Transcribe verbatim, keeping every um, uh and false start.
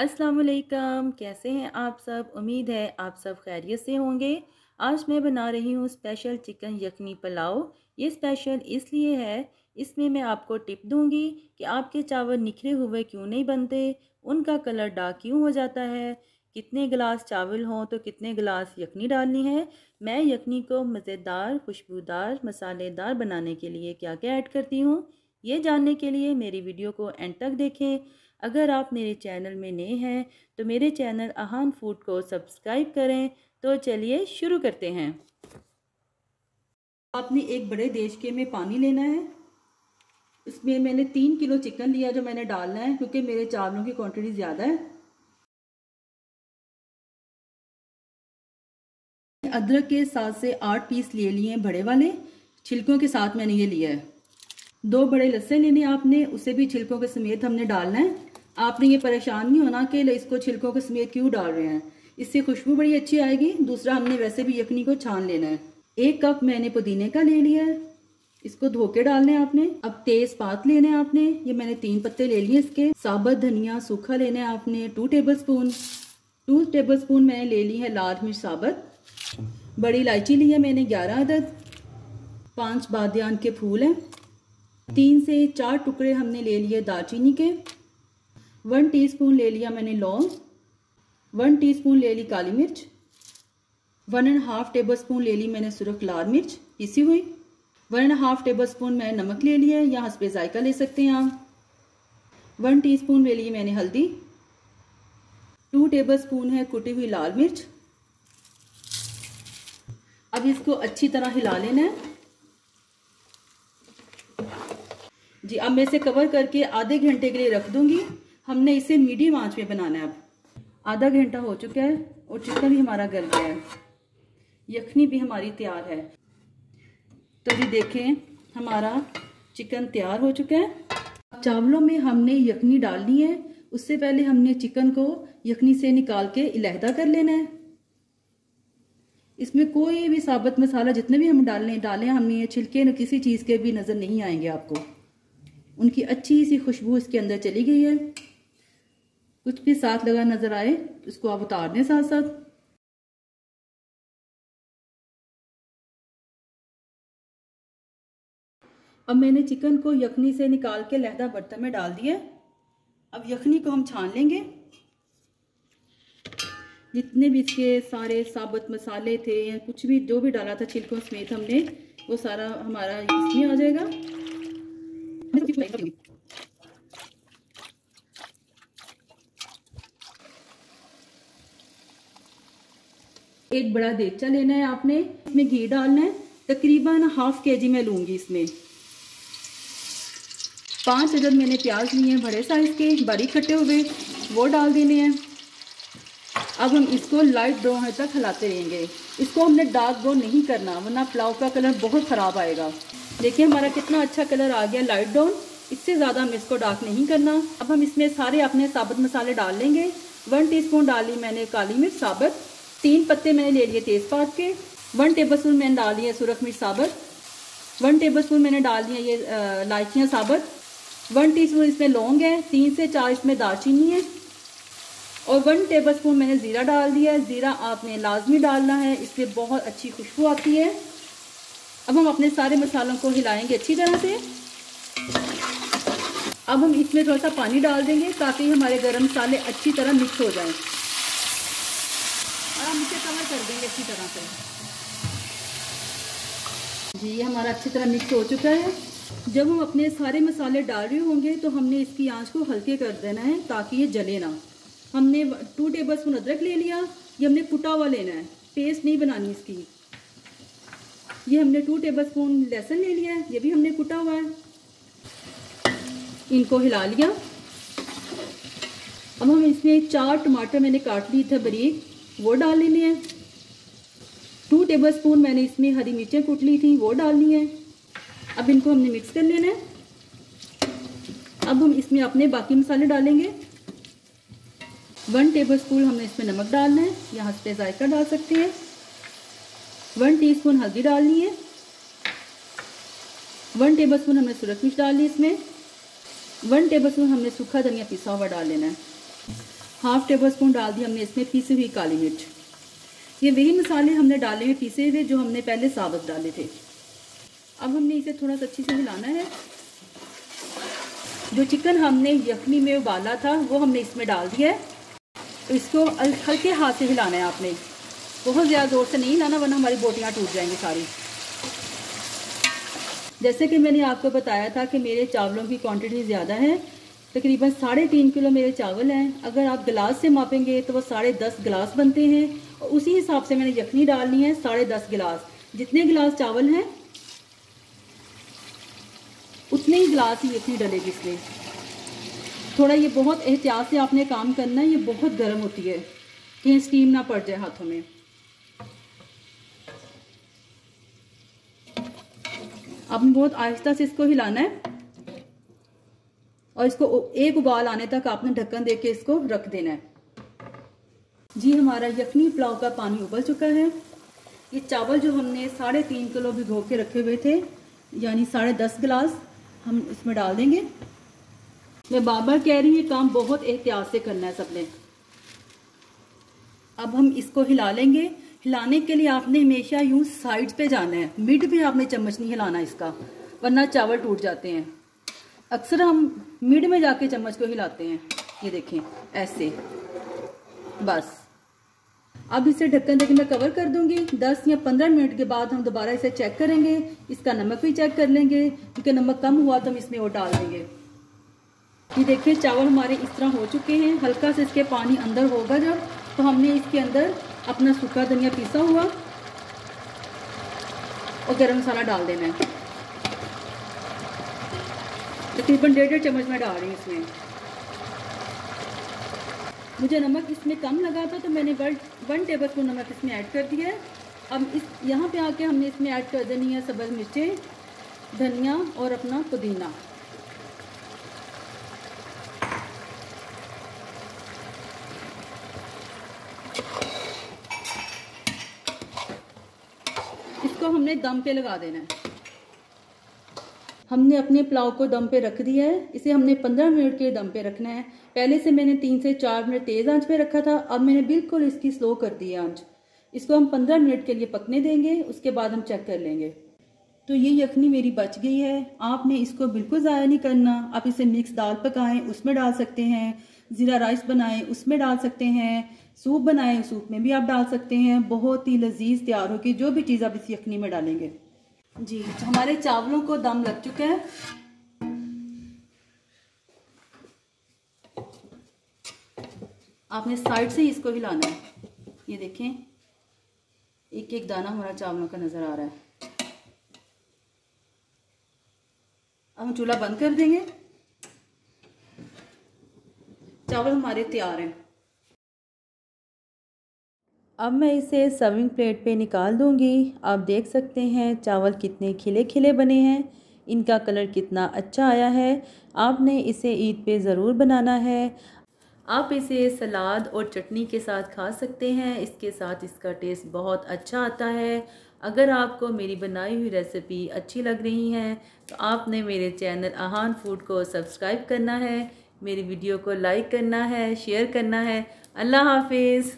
अस्सलाम वालेकुम, कैसे हैं आप सब। उम्मीद है आप सब खैरियत से होंगे। आज मैं बना रही हूँ स्पेशल चिकन यखनी पुलाव। ये स्पेशल इसलिए है, इसमें मैं आपको टिप दूंगी कि आपके चावल निखरे हुए क्यों नहीं बनते, उनका कलर डार्क क्यों हो जाता है, कितने गिलास चावल हों तो कितने गिलास यखनी डालनी है। मैं यखनी को मज़ेदार, खुशबूदार, मसालेदार बनाने के लिए क्या क्या ऐड करती हूँ, ये जानने के लिए मेरी वीडियो को एंड तक देखें। अगर आप मेरे चैनल में नए हैं तो मेरे चैनल आहान फूड को सब्सक्राइब करें। तो चलिए शुरू करते हैं। आपने एक बड़े देशके में पानी लेना है। उसमें मैंने तीन किलो चिकन लिया जो मैंने डालना है, क्योंकि मेरे चावलों की क्वांटिटी ज़्यादा है। अदरक के साथ से आठ पीस ले लिए हैं बड़े वाले, छिलकों के साथ मैंने ये लिया है। दो बड़े लहसुन लेने आपने, उसे भी छिलकों के समेत हमने डालना है। आपने ये परेशान नहीं होना कि इसको छिलकों के समेत क्यों डाल रहे हैं, इससे खुशबू बड़ी अच्छी आएगी। दूसरा, हमने वैसे भी यखनी को छान लेना है। एक कप मैंने पुदीने का ले लिया है, इसको धो के डालना है आपने। अब तेज पात लेना है आपने, ये मैंने तीन पत्ते ले लिए इसके। साबुत धनिया सूखा लेना है आपने two tablespoon two tablespoon मैंने ले ली है लाल मिर्च साबुत। बड़ी इलायची ली है मैंने ग्यारह अदद। पांच बादियान के फूल हैं। तीन से चार टुकड़े हमने ले लिए दालचीनी के। वन टीस्पून ले लिया मैंने लौंग। वन टीस्पून ले ली काली मिर्च। One and half tablespoon ले ली मैंने सुरख लाल मिर्च पिसी हुई। One and half tablespoon मैंने नमक ले लिया है, या हस्बे जायका ले सकते हैं आप। वन टीस्पून ले ली मैंने हल्दी। टू टेबल स्पून है कुटी हुई लाल मिर्च। अब इसको अच्छी तरह हिला लेना है जी। अब मैं इसे कवर करके आधे घंटे के लिए रख दूंगी। हमने इसे मीडियम आंच पे बनाना है। अब आधा घंटा हो चुका है और चिकन भी हमारा गल गया है, यखनी भी हमारी तैयार है। तो जी देखें, हमारा चिकन तैयार हो चुका है। चावलों में हमने यखनी डालनी है, उससे पहले हमने चिकन को यखनी से निकाल के इलाहदा कर लेना है। इसमें कोई भी साबुत मसाला जितने भी हम डालें डालें हमने ये छिलके न किसी चीज़ के भी नज़र नहीं आएंगे आपको। उनकी अच्छी सी खुशबू इसके अंदर चली गई है। कुछ भी साथ लगा नज़र आए उसको आप उतार दें साथ साथ। अब मैंने चिकन को यखनी से निकाल के लहदा बर्तन में डाल दिया। अब यखनी को हम छान लेंगे। जितने भी इसके सारे साबुत मसाले थे या कुछ भी जो भी डाला था छिलकों समेत हमने, वो सारा हमारा इसमें आ जाएगा। एक बड़ा देगचा लेना है आपने, इसमें घी डालना है। तकरीबन हाफ के जी मैं लूंगी इसमें। पांच अदद मैंने प्याज लिए हैं बड़े साइज के, बारीक कटे हुए, वो डाल देने हैं। अब हम इसको लाइट ब्राउन तक हिलाते रहेंगे। इसको हमने डार्क ब्राउन नहीं करना, वरना पुलाव का कलर बहुत ख़राब आएगा। देखिए हमारा कितना अच्छा कलर आ गया लाइट ब्राउन। इससे ज़्यादा हम इसको डार्क नहीं करना। अब हम इसमें सारे अपने साबुत मसाले डाल लेंगे। वन टीस्पून डाली मैंने काली मिर्च साबुत। तीन पत्ते मैंने ले लिए तेज़पात के। वन टेबल स्पून मैंने डाल लिया सुरख मिर्च साबुत। वन टेबल स्पून मैंने डाल लिया ये इलायचियाँ साबुत। वन टी स्पून इसमें लौंग है। तीन से चार इसमें दालचीनी है। और वन टेबलस्पून मैंने ज़ीरा डाल दिया है। ज़ीरा आपने लाजमी डालना है, इससे बहुत अच्छी खुशबू आती है। अब हम अपने सारे मसालों को हिलाएंगे अच्छी तरह से। अब हम इसमें थोड़ा सा पानी डाल देंगे ताकि हमारे गरम मसाले अच्छी तरह मिक्स हो जाएं। और हम इसे कवर कर देंगे अच्छी तरह से जी। ये हमारा अच्छी तरह मिक्स हो चुका है। जब हम अपने सारे मसाले डाल रहे होंगे तो हमने इसकी आँच को हल्के कर देना है ताकि ये जले ना। हमने टू टेबल स्पून अदरक ले लिया, ये हमने कुटा हुआ लेना है, पेस्ट नहीं बनानी इसकी। ये हमने टू टेबल स्पून लहसुन ले लिया है, ये भी हमने कुटा हुआ है। इनको हिला लिया। अब हम इसमें चार टमाटर मैंने काट लिए थे बारीक, वो डाल लेने हैं। टू टेबल स्पून मैंने इसमें हरी मिर्चें कूट ली थी, वो डालनी है। अब इनको हमने मिक्स कर लेना है। अब हम इसमें अपने बाकी मसाले डालेंगे। वन टेबलस्पून हमने इसमें नमक डालना है, यहाँ से जायका डाल सकते हैं। वन टीस्पून हल्दी डालनी है। वन टेबलस्पून हमने सूरज मिर्च डाली इसमें। वन टेबलस्पून हमने सूखा धनिया पिसा हुआ डाल लेना है। हाफ टेबल स्पून डाल दी हमने इसमें पीसी हुई काली मिर्च। ये वही मसाले हमने डाले हुए पीसे हुए जो हमने पहले साबुत डाले थे। अब हमने इसे थोड़ा सा अच्छे से मिलाना है। जो चिकन हमने यखनी में उबाला था वो हमने इसमें डाल दिया है। तो इसको हल्के हाथ से हिलाना है आपने, बहुत ज़्यादा ज़ोर से नहीं हिलाना वरना हमारी बोटियाँ टूट जाएंगी सारी। जैसे कि मैंने आपको बताया था कि मेरे चावलों की क्वांटिटी ज़्यादा है, तकरीबन साढ़े तीन किलो मेरे चावल हैं। अगर आप गिलास से मापेंगे तो वह साढ़े दस गिलास बनते हैं और उसी हिसाब से मैंने यखनी डालनी है, साढ़े दस गिलास। जितने गिलास चावल हैं उतने ही गिलास ही यखनी डलेगी। इसलिए थोड़ा ये बहुत एहतियात से आपने काम करना है, ये बहुत गर्म होती है कहीं स्टीम ना पड़ जाए हाथों में। आपने बहुत आहिस्ता से इसको हिलाना है और इसको एक उबाल आने तक आपने ढक्कन देके इसको रख देना है। जी, हमारा यखनी पुलाव का पानी उबल चुका है। ये चावल जो हमने साढ़े तीन किलो भिगो के रखे हुए थे यानी साढ़े दस गिलास हम इसमें डाल देंगे। मैं बार बार कह रही हूँ ये काम बहुत एहतियात से करना है सबने। अब हम इसको हिला लेंगे। हिलाने के लिए आपने हमेशा यूँ साइड पे जाना है, मिड पे आपने चम्मच नहीं हिलाना इसका वरना चावल टूट जाते हैं। अक्सर हम मिड में जाके चम्मच को हिलाते हैं। ये देखें ऐसे बस। अब इसे ढक्कन देकर मैं कवर कर दूंगी। दस या पंद्रह मिनट के बाद हम दोबारा इसे चेक करेंगे, इसका नमक भी चेक कर लेंगे क्योंकि नमक कम हुआ तो हम इसमें और डाल देंगे। ये देखिए चावल हमारे इस तरह हो चुके हैं। हल्का से इसके पानी अंदर होगा जब तो हमने इसके अंदर अपना सूखा धनिया पीसा हुआ और गरम मसाला डाल देना है। तकरीबन डेढ़ डेढ़ चम्मच मैं डाल रही हूँ इसमें। मुझे नमक इसमें कम लगा था तो मैंने वन वन टेबल स्पून नमक इसमें ऐड कर दिया है। अब इस यहाँ पे आके हमने इसमें ऐड कर देनी है सब्ज़ मिर्चें, धनिया और अपना पुदीना। इसको हमने दम पे लगा देना है। हमने अपने पुलाव को दम पे रख दिया है। इसे हमने पंद्रह मिनट के दम पे रखना है। पहले से मैंने तीन से चार मिनट तेज़ आंच पे रखा था, अब मैंने बिल्कुल इसकी स्लो कर दी है आंच। इसको हम पंद्रह मिनट के लिए पकने देंगे, उसके बाद हम चेक कर लेंगे। तो ये यखनी मेरी बच गई है। आपने इसको बिल्कुल ज़ाया नहीं करना। आप इसे मिक्स दाल पकाएं उसमें डाल सकते हैं, ज़ीरा राइस बनाएं उसमें डाल सकते हैं, सूप बनाएं सूप में भी आप डाल सकते हैं। बहुत ही लजीज तैयार होगी जो भी चीज़ आप इस यखनी में डालेंगे। जी, तो हमारे चावलों को दम लग चुका है। आपने साइड से ही इसको हिलाना है। ये देखें एक एक दाना हमारा चावलों का नज़र आ रहा है। अब हम चूल्हा बंद कर देंगे। चावल हमारे तैयार हैं। अब मैं इसे सर्विंग प्लेट पे निकाल दूंगी। आप देख सकते हैं चावल कितने खिले खिले बने हैं, इनका कलर कितना अच्छा आया है। आपने इसे ईद पे ज़रूर बनाना है। आप इसे सलाद और चटनी के साथ खा सकते हैं, इसके साथ इसका टेस्ट बहुत अच्छा आता है। अगर आपको मेरी बनाई हुई रेसिपी अच्छी लग रही है तो आपने मेरे चैनल आहान फूड को सब्सक्राइब करना है, मेरी वीडियो को लाइक करना है, शेयर करना है। अल्लाह हाफिज़।